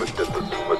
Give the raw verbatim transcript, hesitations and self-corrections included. with the